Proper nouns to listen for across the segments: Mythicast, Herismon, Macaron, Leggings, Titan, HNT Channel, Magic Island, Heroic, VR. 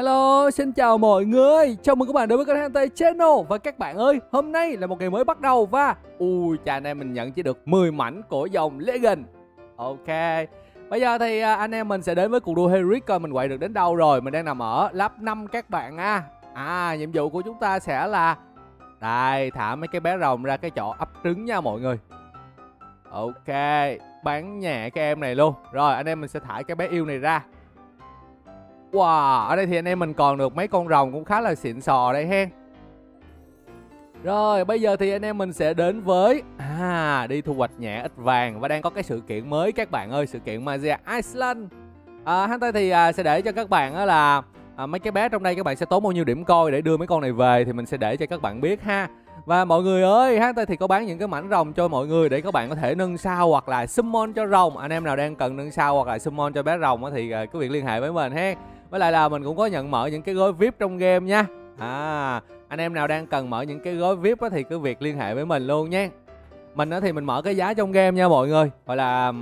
Hello, xin chào mọi người. Chào mừng các bạn đến với kênh HNT Channel. Và các bạn ơi, hôm nay là một ngày mới bắt đầu. Và ui chà, anh em mình nhận chỉ được 10 mảnh của dòng Leggings. Ok, bây giờ thì anh em mình sẽ đến với cuộc đua Heroic. Coi mình quậy được đến đâu rồi. Mình đang nằm ở lap 5 các bạn nha. Nhiệm vụ của chúng ta sẽ là đây, thả mấy cái bé rồng ra cái chỗ ấp trứng nha mọi người. Ok, bán nhẹ cái em này luôn. Rồi, anh em mình sẽ thả cái bé yêu này ra. Wow, ở đây thì anh em mình còn được mấy con rồng cũng khá là xịn sò đây hen. Rồi, bây giờ thì anh em mình sẽ đến với đi thu hoạch nhẹ ít vàng. Và đang có cái sự kiện mới các bạn ơi, sự kiện Magic Island. Hắn ta thì sẽ để cho các bạn là mấy cái bé trong đây các bạn sẽ tốn bao nhiêu điểm coi để đưa mấy con này về. Thì mình sẽ để cho các bạn biết ha. Và mọi người ơi, hắn ta thì có bán những cái mảnh rồng cho mọi người để các bạn có thể nâng sao hoặc là summon cho rồng. Anh em nào đang cần nâng sao hoặc là summon cho bé rồng thì cứ việc liên hệ với mình ha. Với lại là mình cũng có nhận mở những cái gói VIP trong game nha. Anh em nào đang cần mở những cái gói VIP thì cứ việc liên hệ với mình luôn nha. Mình thì mình mở cái giá trong game nha mọi người. Gọi là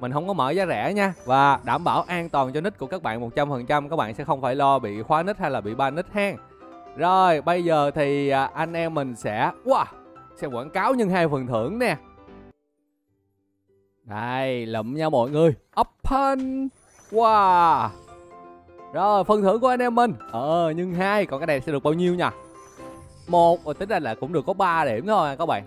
mình không có mở giá rẻ nha. Và đảm bảo an toàn cho nick của các bạn 100%. Các bạn sẽ không phải lo bị khóa nick hay là bị ban nick hen. Rồi bây giờ thì anh em mình sẽ quảng cáo nhân 2 phần thưởng nè. Đây, lụm nha mọi người. Open. Wow. Rồi, phần thưởng của anh em mình nhân 2, còn cái này sẽ được bao nhiêu nha? 1, tính ra là cũng được có 3 điểm thôi các bạn.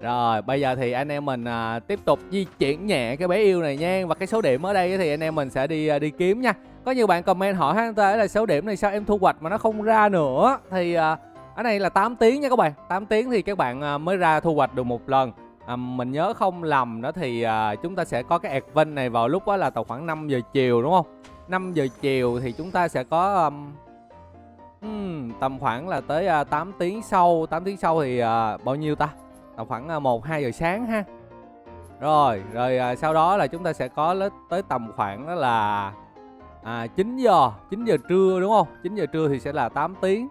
Rồi, bây giờ thì anh em mình tiếp tục di chuyển nhẹ cái bé yêu này nha. Và cái số điểm ở đây thì anh em mình sẽ đi kiếm nha. Có nhiều bạn comment hỏi HNT là số điểm này sao em thu hoạch mà nó không ra nữa. Thì ở đây là 8 tiếng nha các bạn. 8 tiếng thì các bạn mới ra thu hoạch được một lần. Mình nhớ không lầm đó thì chúng ta sẽ có cái event này vào lúc đó là tầm khoảng 5 giờ chiều đúng không? 5 giờ chiều thì chúng ta sẽ có tầm khoảng là tới 8 tiếng sau. 8 tiếng sau thì bao nhiêu ta? Tầm khoảng 1-2 giờ sáng ha. Rồi sau đó là chúng ta sẽ có tới tầm khoảng đó là 9 giờ trưa đúng không? 9 giờ trưa thì sẽ là 8 tiếng.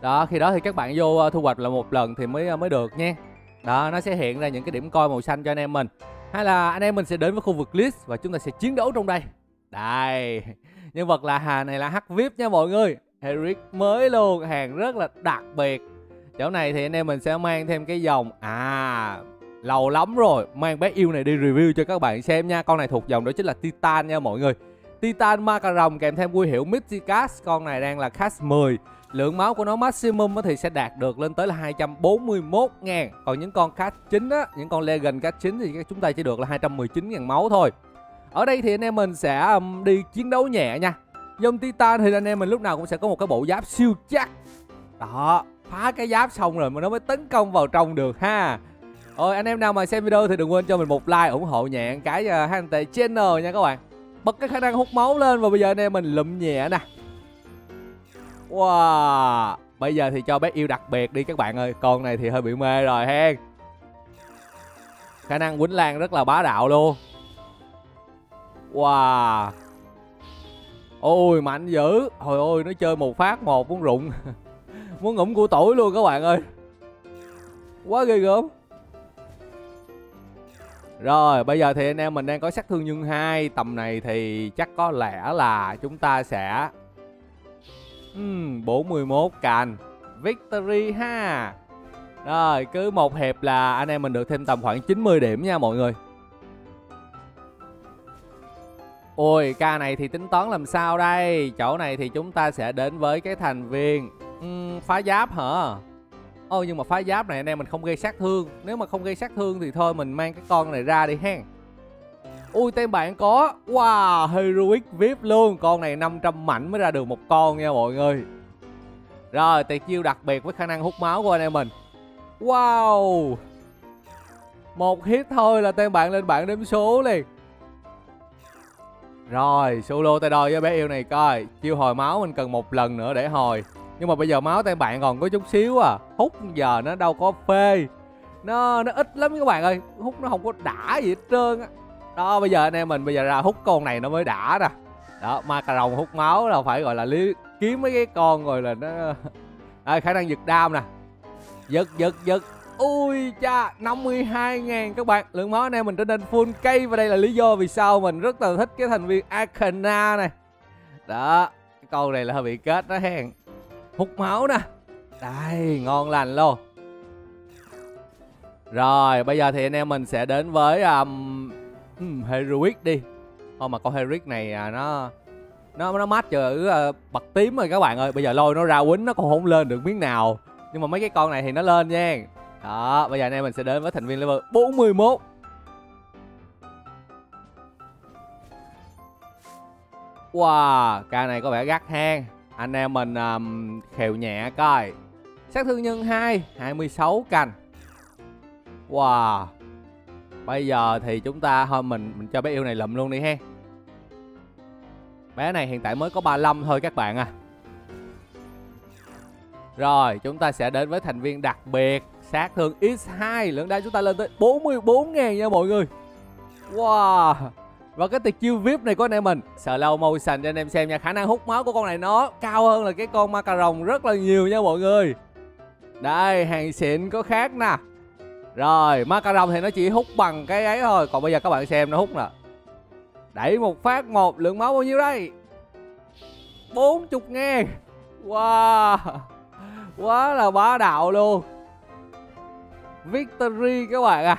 Đó, khi đó thì các bạn vô thu hoạch là một lần thì mới được nha. Đó, nó sẽ hiện ra những cái điểm coi màu xanh cho anh em mình. Hay là anh em mình sẽ đến với khu vực list và chúng ta sẽ chiến đấu trong đây. Đây, nhân vật là Hà này là hack VIP nha mọi người. Heroic mới luôn, hàng rất là đặc biệt. Chỗ này thì anh em mình sẽ mang thêm cái dòng lâu lắm rồi mang bé yêu này đi review cho các bạn xem nha. Con này thuộc dòng đó chính là Titan nha mọi người. Titan Macaron kèm thêm quy hiệu Mythicast. Con này đang là cast 10. Lượng máu của nó maximum thì sẽ đạt được lên tới là 241.000. Còn những con cast 9 á, những con Legend cast 9 thì chúng ta chỉ được là 219.000 máu thôi. Ở đây thì anh em mình sẽ đi chiến đấu nhẹ nha. Dòng Titan thì anh em mình lúc nào cũng sẽ có một cái bộ giáp siêu chắc. Đó, phá cái giáp xong rồi mà nó mới tấn công vào trong được ha. Ôi, anh em nào mà xem video thì đừng quên cho mình một like ủng hộ nhẹ cái HNT Channel nha các bạn. Bật cái khả năng hút máu lên. Và bây giờ anh em mình lụm nhẹ nè. Wow, bây giờ thì cho bé yêu đặc biệt đi các bạn ơi. Con này thì hơi bị mê rồi hen. Khả năng quýnh lan rất là bá đạo luôn. Wow. Ôi mạnh dữ. Trời ơi, nó chơi một phát một muốn rụng. Muốn ngủm của tủi luôn các bạn ơi. Quá ghê gớm. Rồi, bây giờ thì anh em mình đang có sát thương nhân 2. Tầm này thì chắc có lẽ là chúng ta sẽ 41 cành victory ha. Rồi, cứ một hiệp là anh em mình được thêm tầm khoảng 90 điểm nha mọi người. Ôi, ca này thì tính toán làm sao đây? Chỗ này thì chúng ta sẽ đến với cái thành viên phá giáp hả? Ôi, nhưng mà phá giáp này anh em mình không gây sát thương. Nếu mà không gây sát thương thì thôi mình mang cái con này ra đi hen. Ui, tên bạn có Heroic VIP luôn. Con này 500 mảnh mới ra được một con nha mọi người. Rồi, tuyệt chiêu đặc biệt với khả năng hút máu của anh em mình. Wow, một hit thôi là tên bạn lên bảng đếm số liền. Rồi, solo tay đôi với bé yêu này coi. Chiêu hồi máu mình cần một lần nữa để hồi. Nhưng mà bây giờ máu tên bạn còn có chút xíu à. Hút giờ nó đâu có phê. Nó ít lắm các bạn ơi. Hút nó không có đã gì hết trơn á. Đó, bây giờ anh em mình bây giờ ra hút con này nó mới đã nè. Đó, Macaron hút máu là phải gọi là kiếm mấy cái con rồi là nó. Đây, khả năng giật đam nè. Giật. Ui cha, 52.000 các bạn. Lượng máu anh em mình trở nên full cây. Và đây là lý do vì sao mình rất là thích cái thành viên Arcana này. Đó, cái con này là hơi bị kết đó hen. Hút máu nè. Đây, ngon lành luôn. Rồi, bây giờ thì anh em mình sẽ đến với Heroic đi. Thôi mà con Heroic này nó mát ở bật tím rồi các bạn ơi. Bây giờ lôi nó ra quýnh nó còn không lên được miếng nào. Nhưng mà mấy cái con này thì nó lên nha. Đó, bây giờ anh em mình sẽ đến với thành viên level 41. Wow, ca này có vẻ gắt hang. Anh em mình khều nhẹ coi. Sát thương nhân 2, 26 cành. Wow. Bây giờ thì chúng ta thôi mình cho bé yêu này lụm luôn đi ha. Bé này hiện tại mới có 35 thôi các bạn à. Rồi, chúng ta sẽ đến với thành viên đặc biệt, sát thương X2, lượng đá chúng ta lên tới 44.000 nha mọi người. Wow. Và cái tiệc chiêu VIP này của anh em mình, slow motion cho anh em xem nha. Khả năng hút máu của con này nó cao hơn là cái con Macaron rất là nhiều nha mọi người. Đây, hàng xịn có khác nè. Rồi, Macaron thì nó chỉ hút bằng cái ấy thôi. Còn bây giờ các bạn xem nó hút nè. Đẩy một phát một, lượng máu bao nhiêu đây? 40.000. Wow, quá là bá đạo luôn. Victory các bạn à.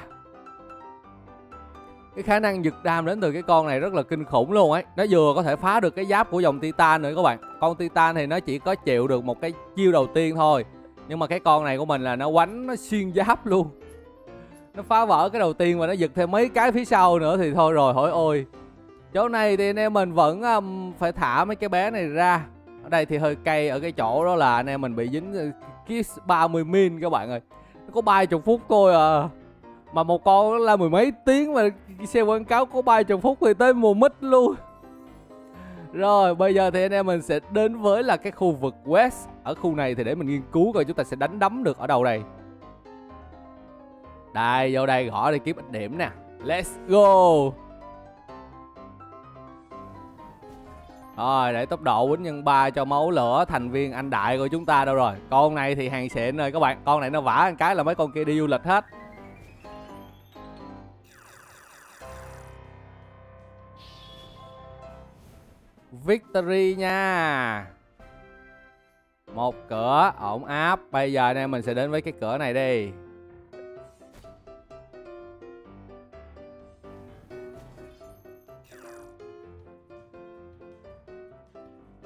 Cái khả năng giật đam đến từ cái con này rất là kinh khủng luôn ấy. Nó vừa có thể phá được cái giáp của dòng Titan nữa các bạn. Con Titan thì nó chỉ có chịu được một cái chiêu đầu tiên thôi. Nhưng mà cái con này của mình là nó quánh, nó xuyên giáp luôn. Nó phá vỡ cái đầu tiên và nó giật thêm mấy cái phía sau nữa thì thôi rồi, hỏi ôi. Chỗ này thì anh em mình vẫn phải thả mấy cái bé này ra. Ở đây thì hơi cay ở cái chỗ đó là anh em mình bị dính Kiss 30 min các bạn ơi. Nó có 30 phút thôi à. Mà một con là mười mấy tiếng mà xe quảng cáo có 30 phút thì tới mùa mít luôn. Rồi bây giờ thì anh em mình sẽ đến với là cái khu vực West. Ở khu này thì để mình nghiên cứu coi chúng ta sẽ đánh đấm được ở đâu đây. Đây, vô đây gõ để kiếm ít điểm nè. Let's go. Rồi, để tốc độ quýnh nhân 3 cho máu lửa thành viên anh đại của chúng ta đâu rồi. Con này thì hàng xịn rồi các bạn. Con này nó vả một cái là mấy con kia đi du lịch hết. Victory nha. Một cửa ổn áp. Bây giờ anh em mình sẽ đến với cái cửa này đi.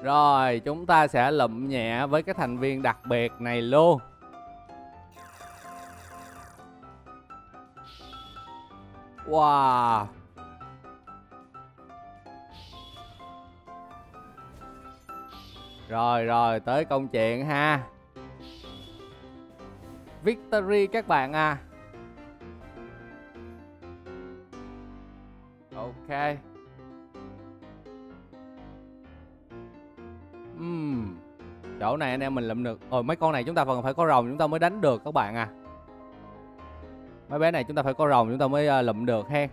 Rồi chúng ta sẽ lụm nhẹ với cái thành viên đặc biệt này luôn. Wow. Rồi tới công chuyện ha. Victory các bạn à. Ok. Chỗ này anh em mình lụm được. Ôi mấy con này chúng ta còn phải có rồng chúng ta mới đánh được các bạn à. Mấy bé này chúng ta phải có rồng chúng ta mới lụm được ha.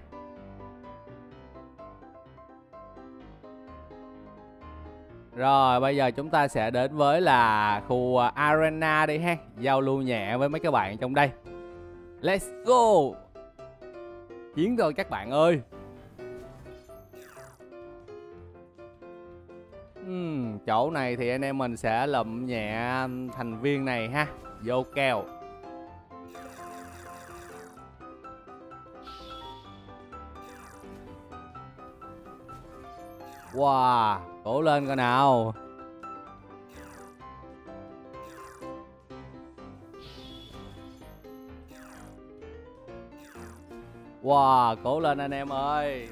Rồi bây giờ chúng ta sẽ đến với là khu arena đi ha. Giao lưu nhẹ với mấy các bạn trong đây. Let's go. Chiến thôi các bạn ơi. Chỗ này thì anh em mình sẽ lụm nhẹ thành viên này ha. Vô kèo. Wow, cổ lên coi nào. Wow, cổ lên anh em ơi.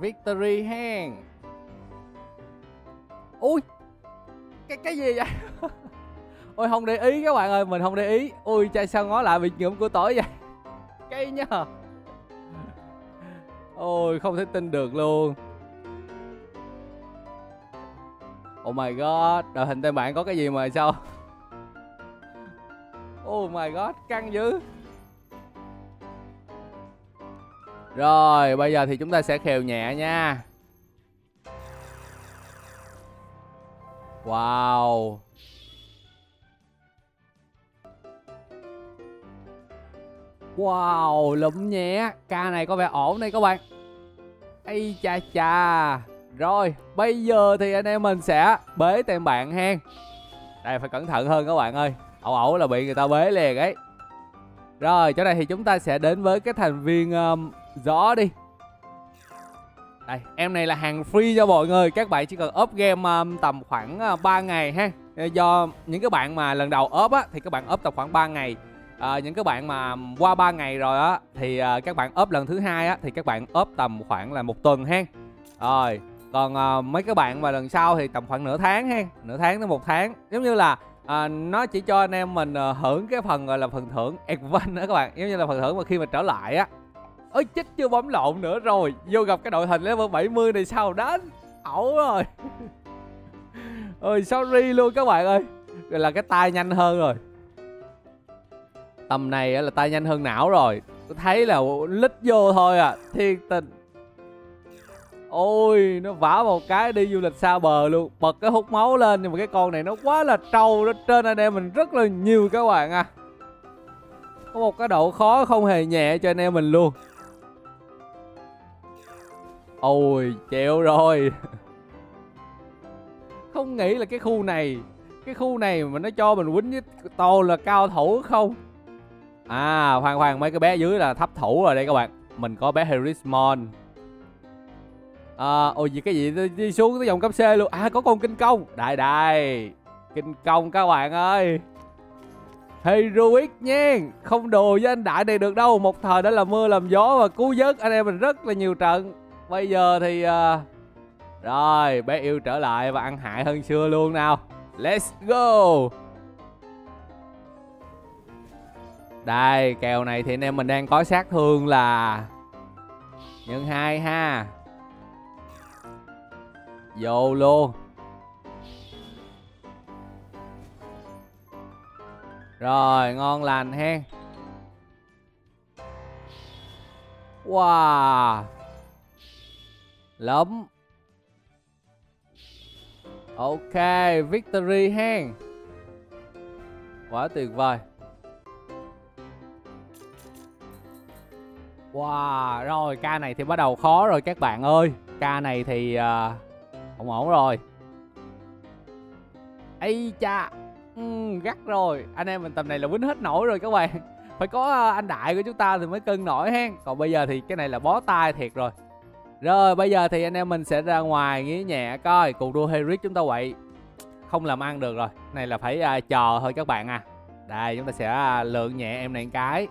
Victory hen. Ui, cái gì vậy? Ôi không để ý các bạn ơi, mình không để ý. Ui trai sao ngó lại bị ngụm của tối vậy? Cây nha. Ôi không thể tin được luôn. Oh my god, đội hình tên bạn có cái gì mà sao? Oh my god, căng dữ. Rồi, bây giờ thì chúng ta sẽ khều nhẹ nha. Wow. Wow, lụm nhẹ. Ca này có vẻ ổn đây các bạn. Ây chà chà. Rồi, bây giờ thì anh em mình sẽ bế tem bạn hen. Đây, phải cẩn thận hơn các bạn ơi. Ẩu ẩu là bị người ta bế liền ấy. Rồi, chỗ này thì chúng ta sẽ đến với cái thành viên gió đi. Đây, em này là hàng free cho mọi người. Các bạn chỉ cần up game tầm khoảng 3 ngày ha. Do những cái bạn mà lần đầu up á, thì các bạn up tầm khoảng 3 ngày. Những các bạn mà qua 3 ngày rồi á, thì các bạn up lần thứ 2 á, thì các bạn up tầm khoảng là 1 tuần ha. Rồi, còn mấy các bạn mà lần sau thì tầm khoảng nửa tháng ha. Nửa tháng tới 1 tháng. Giống như là nó chỉ cho anh em mình hưởng cái phần gọi là phần thưởng event đó các bạn. Giống như là phần thưởng mà khi mà trở lại á. Ôi chết, chưa bấm lộn nữa rồi. Vô gặp cái đội hình level 70 này sao đến. Ẩu rồi. Ôi sorry luôn các bạn ơi. Rồi là cái tay nhanh hơn rồi. Tầm này là tay nhanh hơn não rồi. Tôi thấy là lít vô thôi à. Thiên tình. Ôi nó vả một cái đi du lịch xa bờ luôn. Bật cái hút máu lên. Nhưng mà cái con này nó quá là trâu. Nó trên anh em mình rất là nhiều các bạn à. Có một cái độ khó không hề nhẹ cho anh em mình luôn. Ôi chịu rồi. Không nghĩ là cái khu này mà nó cho mình quýnh với toàn là cao thủ không. À khoan mấy cái bé dưới là thấp thủ rồi đây các bạn. Mình có bé Herismon. Ôi gì cái gì đi xuống tới vòng cấp C luôn. À có con kinh công. Đại kinh công các bạn ơi. Heroic nha. Không đùa với anh Đại này được đâu. Một thời đã là mưa làm gió và cứu vớt anh em mình rất là nhiều trận. Bây giờ thì rồi bé yêu trở lại và ăn hại hơn xưa luôn nào. Let's go. Đây kèo này thì anh em mình đang có sát thương là ×2 ha. Vô luôn. Rồi ngon lành hen. Wow. Lắm. Ok victory hen. Quá tuyệt vời. Wow. Rồi ca này thì bắt đầu khó rồi các bạn ơi. Ca này thì không ổn rồi. Ây cha. Gắt rồi. Anh em mình tầm này là quýnh hết nổi rồi các bạn. Phải có anh Đại của chúng ta thì mới cân nổi hen. Còn bây giờ thì cái này là bó tay thiệt rồi. Rồi bây giờ thì anh em mình sẽ ra ngoài nghỉ nhẹ coi. Cuộc đua Heroic chúng ta quậy. Không làm ăn được rồi. Này là phải chờ thôi các bạn à. Đây chúng ta sẽ lượn nhẹ em này một cái.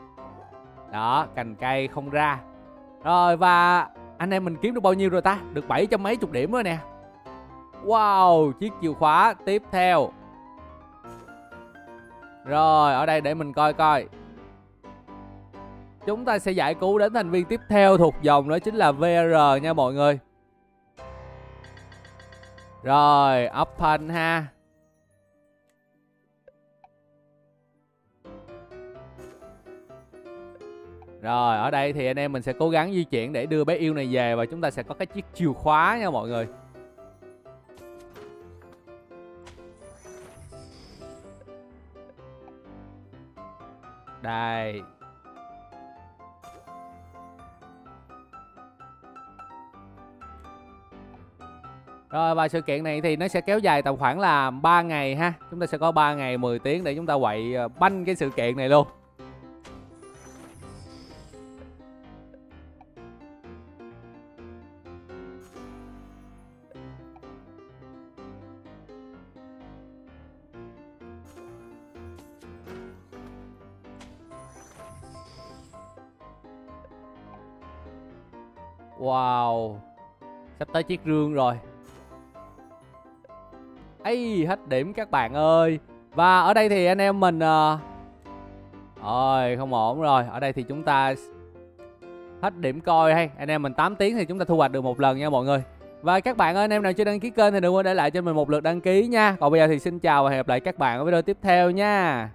Đó cành cây không ra. Rồi và anh em mình kiếm được bao nhiêu rồi ta? Được 700 mấy chục điểm rồi nè. Wow chiếc chìa khóa tiếp theo. Rồi ở đây để mình coi. Chúng ta sẽ giải cứu đến thành viên tiếp theo thuộc dòng đó chính là VR nha mọi người. Rồi open ha. Rồi ở đây thì anh em mình sẽ cố gắng di chuyển để đưa bé yêu này về. Và chúng ta sẽ có cái chiếc chìa khóa nha mọi người. Đây. Rồi và sự kiện này thì nó sẽ kéo dài tầm khoảng là 3 ngày ha. Chúng ta sẽ có 3 ngày 10 tiếng để chúng ta quậy banh cái sự kiện này luôn. Wow. Sắp tới chiếc rương rồi. Ấy hết điểm các bạn ơi. Và ở đây thì anh em mình ôi không ổn rồi. Ở đây thì chúng ta hết điểm coi hay. Anh em mình 8 tiếng thì chúng ta thu hoạch được 1 lần nha mọi người. Và các bạn ơi, anh em nào chưa đăng ký kênh thì đừng quên để lại cho mình 1 lượt đăng ký nha. Còn bây giờ thì xin chào và hẹn gặp lại các bạn ở video tiếp theo nha.